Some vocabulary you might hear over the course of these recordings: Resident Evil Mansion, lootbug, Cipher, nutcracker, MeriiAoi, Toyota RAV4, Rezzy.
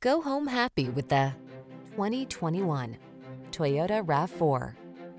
Go home happy with the 2021 Toyota RAV4.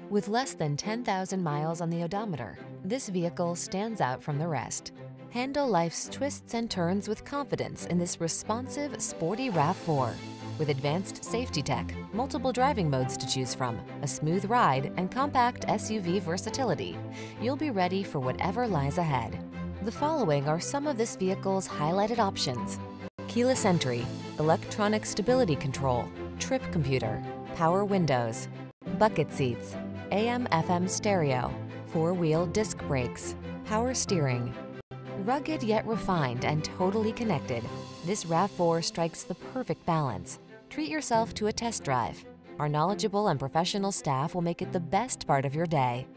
With less than 10,000 miles on the odometer, this vehicle stands out from the rest. Handle life's twists and turns with confidence in this responsive, sporty RAV4. With advanced safety tech, multiple driving modes to choose from, a smooth ride, and compact SUV versatility, you'll be ready for whatever lies ahead. The following are some of this vehicle's highlighted options: keyless entry, electronic stability control, trip computer, power windows, bucket seats, AM/FM stereo, four-wheel disc brakes, power steering. Rugged yet refined and totally connected, this RAV4 strikes the perfect balance. Treat yourself to a test drive. Our knowledgeable and professional staff will make it the best part of your day.